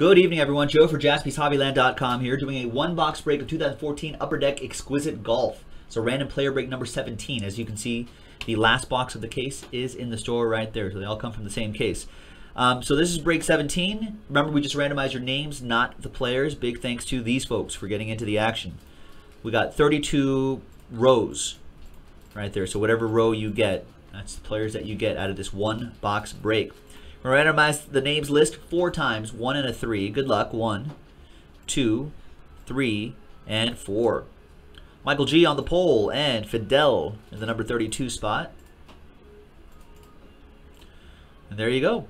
Good evening, everyone. Joe for Jaspy's Hobbyland.com here, doing a one-box break of 2014 Upper Deck Exquisite Golf. So random player break number 17. As you can see, the last box of the case is in the store right there. So they all come from the same case. So this is break 17. Remember, we just randomized your names, not the players. Big thanks to these folks for getting into the action. We got 32 rows right there. So whatever row you get, that's the players that you get out of this one box break. We're going to randomize the names list 4 times, 1 and a 3. Good luck. 1, 2, 3, and 4. Michael G on the pole and Fidel in the number 32 spot. And there you go.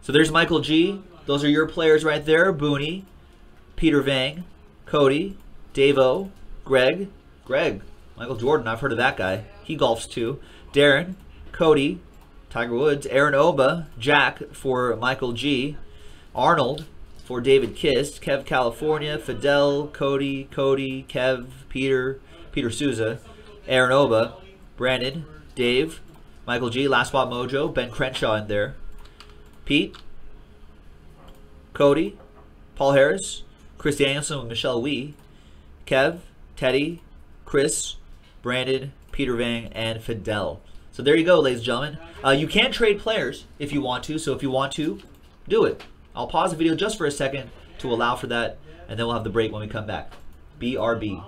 So there's Michael G. Those are your players right there. Booney, Peter Vang, Cody, Davo, Greg, Michael Jordan. I've heard of that guy. He golfs too. Darren, Cody, Tiger Woods, Aaron Oba, Jack for Michael G, Arnold for David Kiss, Kev California, Fidel, Cody, Kev, Peter Souza, Aaron Oba, Brandon, Dave, Michael G, Last Spot Mojo, Ben Crenshaw in there. Pete, Cody, Paul Harris, Chris Danielson with Michelle Wie, Kev, Teddy, Chris, Brandon, Peter Vang, and Fidel. So there you go, ladies and gentlemen. You can trade players if you want to, so if you want to, do it. I'll pause the video just for a second to allow for that, and then we'll have the break when we come back. BRB.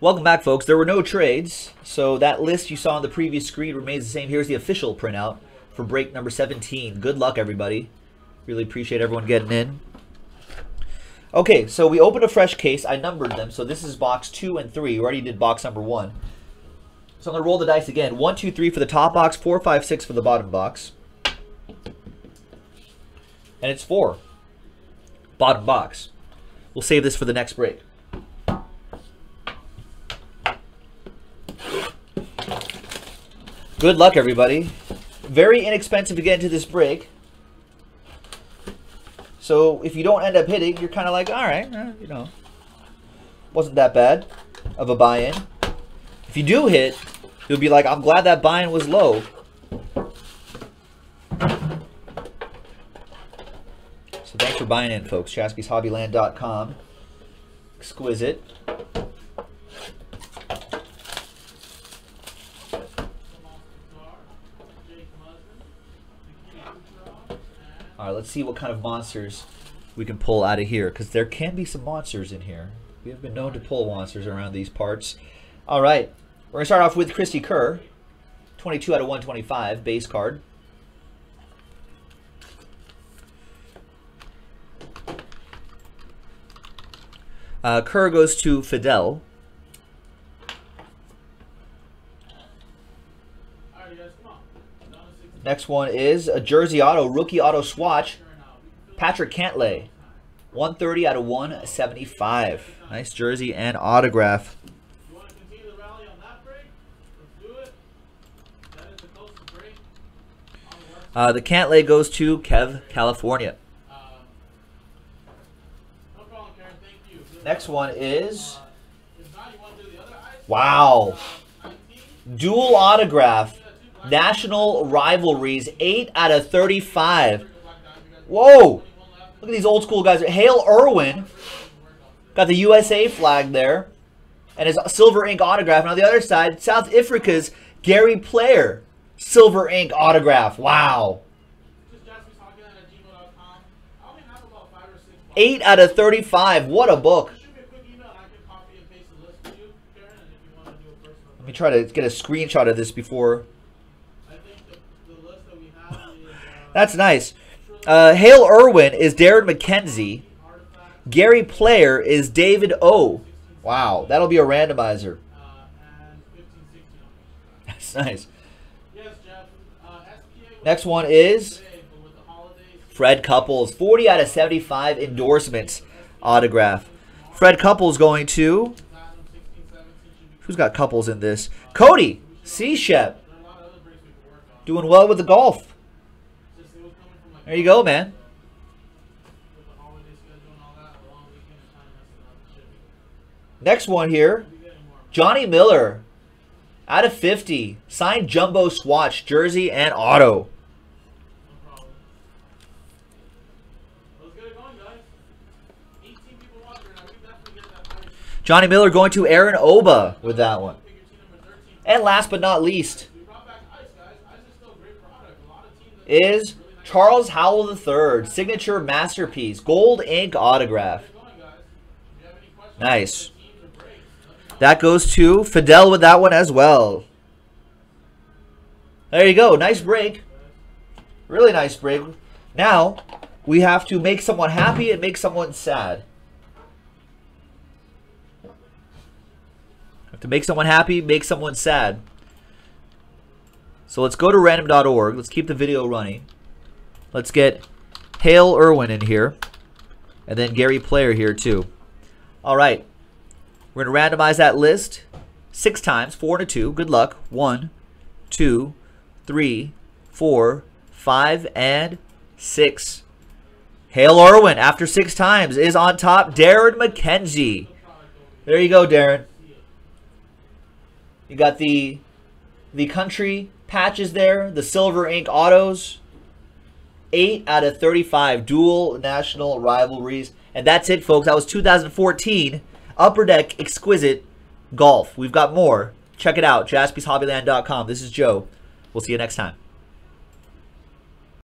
Welcome back, folks. There were no trades, so that list you saw on the previous screen remains the same. Here's the official printout for break number 17. Good luck, everybody. Really appreciate everyone getting in. Okay, so we opened a fresh case. I numbered them, so this is box 2 and 3. We already did box number 1. So I'm going to roll the dice again. 1, 2, 3 for the top box, 4, 5, 6 for the bottom box. And it's 4. Bottom box. We'll save this for the next break. Good luck, everybody. Very inexpensive to get into this break. So if you don't end up hitting, you're kind of like, all right, you know, wasn't that bad of a buy-in. If you do hit, you'll be like, I'm glad that buy-in was low. So thanks for buying in, folks. Jaspy's Hobbyland.com. Exquisite. All right, let's see what kind of monsters we can pull out of here, because there can be some monsters in here. We have been known to pull monsters around these parts. All right, we're going to start off with Christy Kerr, 22 out of 125, base card. Kerr goes to Fidel. Next one is a Jersey Auto, Rookie Auto Swatch, Patrick Cantlay, 130 out of 175. Nice jersey and autograph. You want to continue the rally on that break? Let's do it. That is the closest break. The Cantlay goes to Kev, California. No problem, Karen. Thank you. Next one is, wow, dual autograph. National rivalries, 8 out of 35. Whoa! Look at these old school guys. Hale Irwin got the USA flag there, and his silver ink autograph. And on the other side, South Africa's Gary Player, silver ink autograph. Wow. 8 out of 35. What a book. Let me try to get a screenshot of this before. That's nice. Hale Irwin is Darren McKenzie. Gary Player is David O. Wow, that'll be a randomizer. That's nice. Next one is Fred Couples, 40 out of 75 endorsements autograph. Fred Couples going to, who's got Couples in this? Cody C. Shep, doing well with the golf. There you go, man. Next one here, Johnny Miller, out of 50, signed jumbo swatch, jersey and auto. Johnny Miller going to Aaron Oba with that one. And last but not least is Charles Howell III, signature masterpiece, gold ink autograph. Nice. That goes to Fidel with that one as well. There you go. Nice break. Really nice break. Now we have to make someone happy and make someone sad. To make someone happy, make someone sad. So let's go to random.org. Let's keep the video running. Let's get Hale Irwin in here. And then Gary Player here too. All right. We're going to randomize that list 6 times, 4 and a 2. Good luck. 1, 2, 3, 4, 5, and 6. Hale Irwin, after 6 times, is on top. Darren McKenzie. There you go, Darren. You got the country patches there, the silver ink autos. 8 out of 35 dual national rivalries. And that's it, folks. That was 2014. Upper Deck Exquisite Golf. We've got more. Check it out. JaspysHobbyland.com. This is Joe. We'll see you next time.